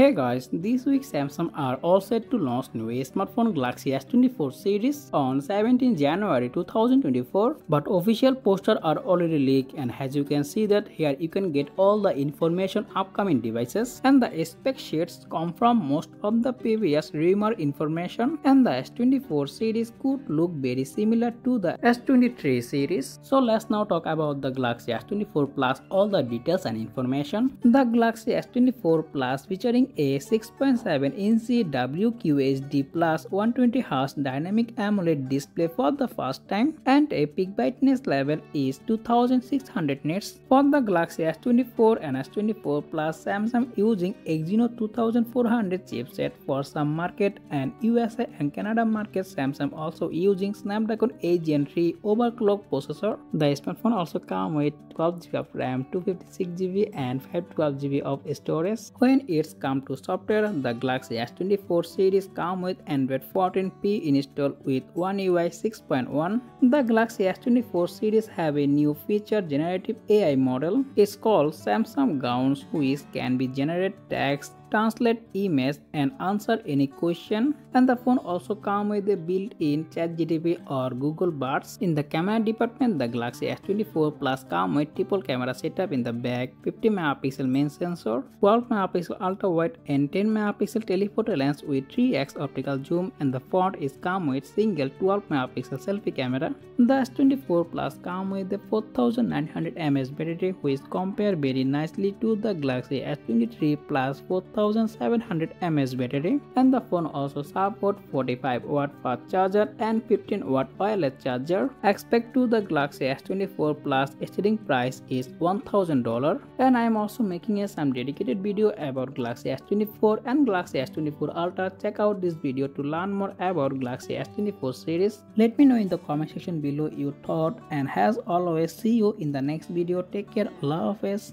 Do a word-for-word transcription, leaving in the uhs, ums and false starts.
Hey guys, this week Samsung are all set to launch new smartphone Galaxy S twenty-four series on seventeenth January two thousand twenty-four, but official posters are already leaked, and as you can see that here you can get all the information upcoming devices, and the spec sheets come from most of the previous rumor information, and the S twenty-four series could look very similar to the S twenty-three series. So let's now talk about the Galaxy S twenty-four Plus, all the details and information. The Galaxy S twenty-four Plus, featuring a six point seven inch W Q H D plus one hundred twenty hertz Dynamic AMOLED display for the first time, and a peak brightness level is two thousand six hundred nits. For the Galaxy S twenty-four and S twenty-four Plus, Samsung using Exynos twenty-four hundred chipset for some market, and U S A and Canada market Samsung also using Snapdragon eight gen three overclock processor. The smartphone also comes with twelve gigabytes of RAM, two hundred fifty-six gigabytes and five hundred twelve gigabytes of storage. When it's come to software, the Galaxy S twenty-four series comes with Android fourteen P installed with One U I six point one. The Galaxy S twenty-four series have a new feature generative A I model. It's called Samsung Gowns, which can be generate text, translate image and answer any question, and the phone also comes with a built-in ChatGPT or Google Bard. In the camera department, the Galaxy S twenty-four Plus comes with triple camera setup in the back, fifty megapixel main sensor, twelve megapixel ultra wide and ten megapixel telephoto lens with three X optical zoom, and the front is comes with single twelve megapixel selfie camera. The S twenty-four Plus comes with a four thousand nine hundred milliamp hour battery, which compares very nicely to the Galaxy S twenty-three Plus four thousand seven hundred milliamp hour battery, and the phone also supports forty-five watt fast charger and fifteen watt wireless charger. Expect to the Galaxy S twenty-four Plus starting price is one thousand dollars, and I am also making a some dedicated video about Galaxy S twenty-four and Galaxy S twenty-four Ultra. Check out this video to learn more about Galaxy S twenty-four series. Let me know in the comment section below your thought, and as always, see you in the next video. Take care, love, peace.